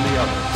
on the other.